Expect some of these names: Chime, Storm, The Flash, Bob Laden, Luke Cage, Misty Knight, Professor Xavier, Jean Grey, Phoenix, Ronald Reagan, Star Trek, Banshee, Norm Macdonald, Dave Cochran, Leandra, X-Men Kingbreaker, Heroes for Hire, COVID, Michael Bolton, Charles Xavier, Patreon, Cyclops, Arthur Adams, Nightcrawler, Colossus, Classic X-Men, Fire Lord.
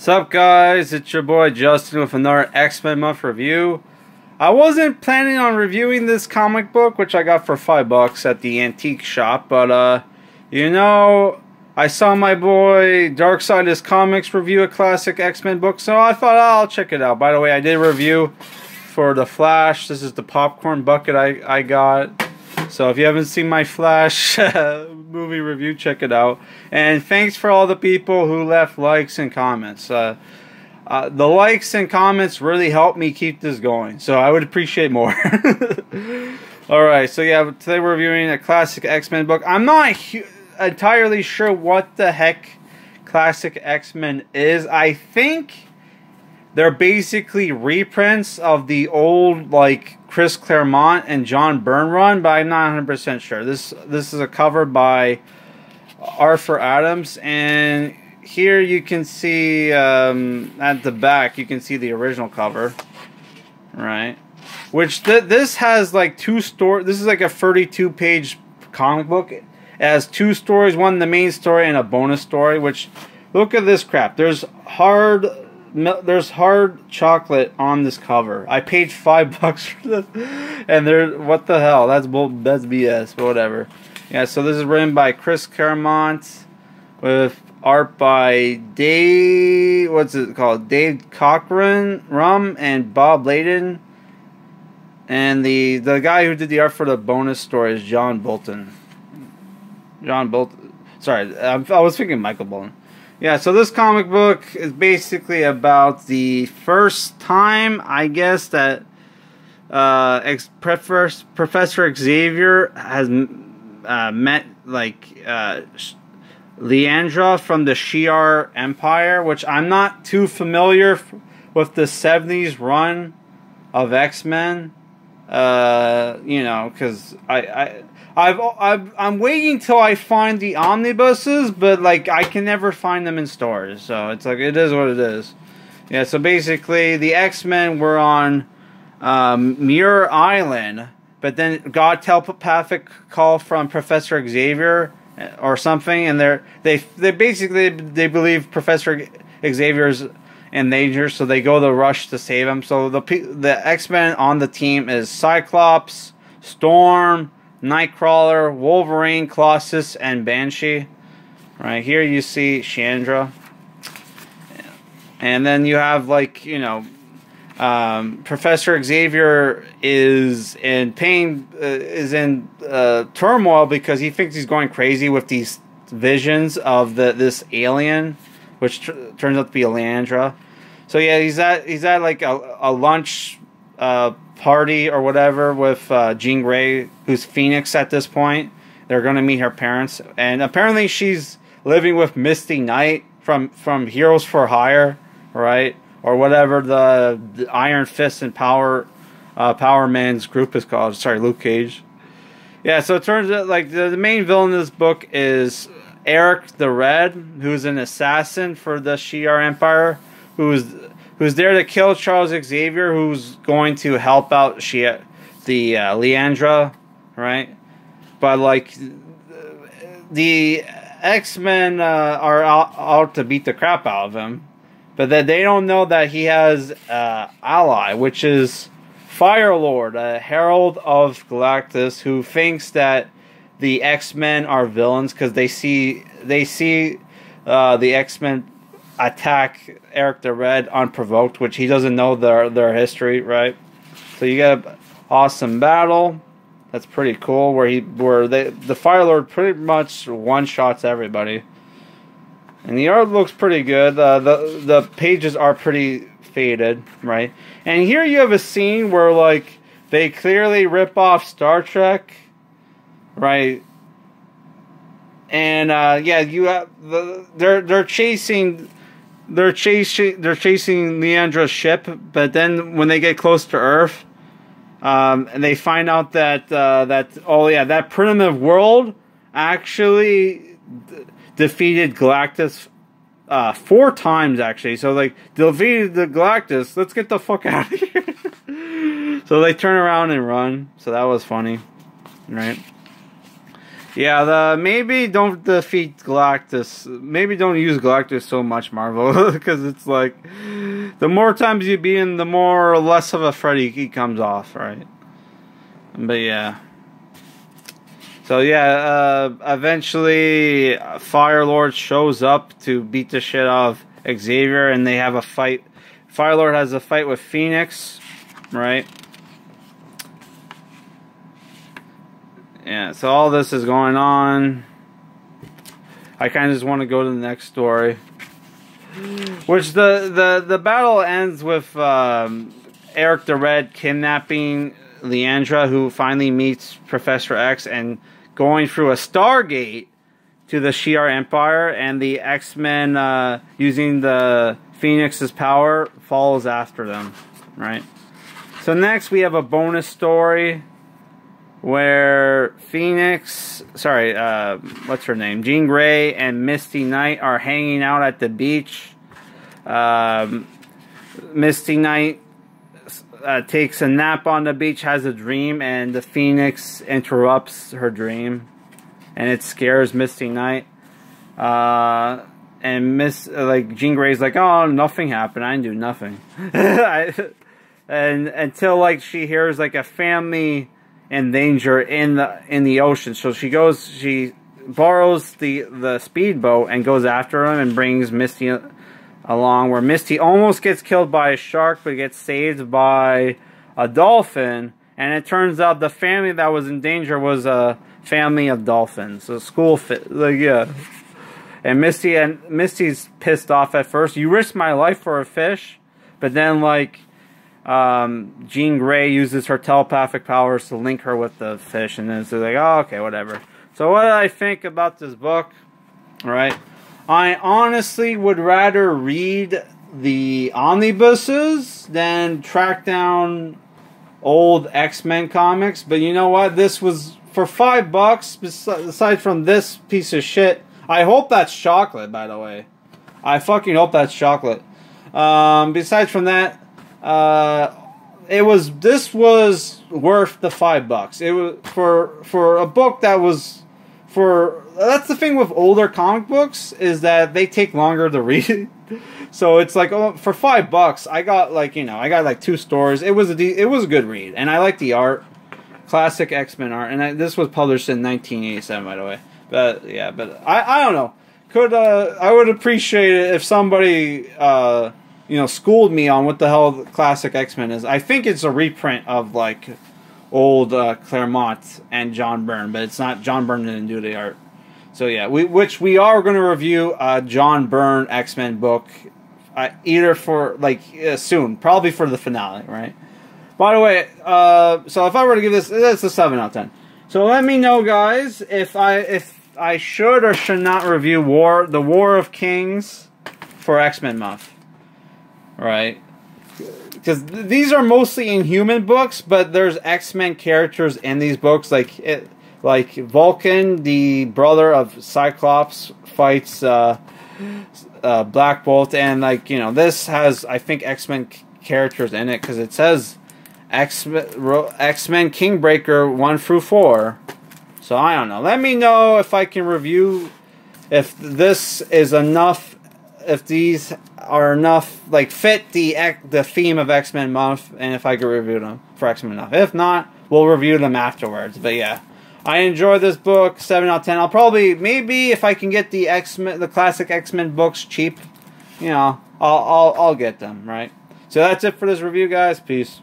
Sup guys, it's your boy Justin with another X-Men month review. I wasn't planning on reviewing this comic book, which I got for $5 at the antique shop, but you know, I saw my boy Darkside's Comics review a classic X-Men book, so I thought I'll check it out. By the way, I did a review for The Flash. This is the popcorn bucket I got. So if you haven't seen my Flash movie review, check it out. And thanks for all the people who left likes and comments. The likes and comments really help me keep this going, so I would appreciate more. Alright, so yeah, today we're reviewing a classic X-Men book. I'm not entirely sure what the heck Classic X-Men is. I think they're basically reprints of the old, like, Chris Claremont and John Byrne run, but I'm not 100% sure. This is a cover by Arthur Adams, and here you can see at the back you can see the original cover, right? Which this has like two stories. This is like a 32-page comic book. It has two stories, one the main story and a bonus story. Which, look at this crap. There's hard chocolate on this cover. I paid $5 for this, and there, what the hell? That's BS, but whatever. Yeah, so this is written by Chris Claremont, with art by Dave Cochran, and Bob Laden, and the guy who did the art for the bonus story is John Bolton. Sorry, I was thinking Michael Bolton. Yeah, so this comic book is basically about the first time, I guess, that Professor Xavier has met, like, Leandra from the Shi'ar Empire, which I'm not too familiar with the 70s run of X-Men. You know, because I'm waiting till I find the omnibuses, but like I can never find them in stores, so it's like it is what it is. Yeah, so basically the X-Men were on Muir Island, but then got telepathic call from Professor Xavier or something, and they believe Professor Xavier's in danger, so they go the rush to save him. So the X-Men on the team is Cyclops, Storm, Nightcrawler, Wolverine, Colossus, and Banshee. Right here you see Leandra, and then you have, like, you know, Professor Xavier is in pain, turmoil, because he thinks he's going crazy with these visions of this alien, which turns out to be Leandra. So yeah, he's at like a lunch party or whatever with Jean Grey, who's Phoenix at this point. They're going to meet her parents, and apparently she's living with Misty Knight from Heroes for Hire, right? Or whatever the Iron Fist and Power Man's group is called. Sorry, Luke Cage. Yeah, so it turns out, like, the main villain of this book is Eric the Red, who's an assassin for the Shi'ar Empire, who's there to kill Charles Xavier, who's going to help out Leandra, right? But, like, the X-Men are out to beat the crap out of him. But that they don't know that he has an ally, which is Fire Lord, a herald of Galactus, who thinks that the X-Men are villains because they see the X-Men attack Eric the Red unprovoked, which he doesn't know their history, right? So you got an awesome battle. That's pretty cool, where the Fire Lord pretty much one-shots everybody. And the art looks pretty good. The pages are pretty faded, right? And here you have a scene where, like, they clearly rip off Star Trek, right? And yeah, you have they're chasing Leandra's ship, but then when they get close to Earth, and they find out that that primitive world actually defeated Galactus 4 times, actually. So, like, defeated the Galactus. Let's get the fuck out of here. So they turn around and run. So that was funny, right? Yeah, maybe don't defeat Galactus. Maybe don't use Galactus so much, Marvel, because it's like the more times you beat him, the more or less of a Freddy he comes off, right? But yeah. So yeah, eventually Fire Lord shows up to beat the shit out of Xavier, and they have a fight. Fire Lord has a fight with Phoenix, right? Yeah, so all this is going on. I kind of just want to go to the next story, which the battle ends with Eric the Red kidnapping Leandra, who finally meets Professor X, and going through a Stargate to the Shi'ar Empire, and the X-Men using the Phoenix's power follows after them, right? So next we have a bonus story where Phoenix, sorry, what's her name? Jean Grey and Misty Knight are hanging out at the beach. Misty Knight takes a nap on the beach, has a dream, and the Phoenix interrupts her dream, and it scares Misty Knight. And Jean Grey's like, oh, nothing happened. I didn't do nothing. And until like she hears like a family in danger in the ocean, so she goes, she borrows the speedboat and goes after him and brings Misty along. Where Misty almost gets killed by a shark, but gets saved by a dolphin. And it turns out the family that was in danger was a family of dolphins, a school fit. Like, yeah. And Misty's pissed off at first. You risked my life for a fish. But then, like, Jean Grey uses her telepathic powers to link her with the fish. And then it's like, oh, okay, whatever. So what did I think about this book? All right. I honestly would rather read the omnibuses than track down old X-Men comics. But you know what? This was, for $5, aside from this piece of shit, I hope that's chocolate, by the way. I fucking hope that's chocolate. Besides from that, this was worth the $5. It was for a book that was for. That's the thing with older comic books, is that they take longer to read. So it's like, oh, for $5, I got like, you know, I got like 2 stories. It was a good read, and I like the art, classic X-Men art, and this was published in 1987, by the way. But yeah, but I don't know. I would appreciate it if somebody you know, schooled me on what the hell classic X-Men is. I think it's a reprint of like old Claremont and John Byrne, but it's not, John Byrne didn't do the art. So yeah, we are going to review a John Byrne X-Men book, either for like soon, probably for the finale, right? By the way, so if I were to give this a 7 out of 10. So let me know, guys, if I should or should not review The War of Kings for X-Men month. Right? Because these are mostly Inhuman books, but there's X-Men characters in these books. Like Vulcan, the brother of Cyclops, fights Black Bolt, and like, you know, this has, I think, X-Men characters in it because it says X-Men Kingbreaker 1 through 4. So I don't know. Let me know if I can review, if this is enough, if these are enough, like fit the theme of X-Men month, and if I can review them for X-Men month. If not, we'll review them afterwards. But yeah, I enjoyed this book. 7 out of 10. I'll probably, maybe if I can get the X-Men, the classic X-Men books cheap, you know, I'll get them, right? So that's it for this review, guys. Peace.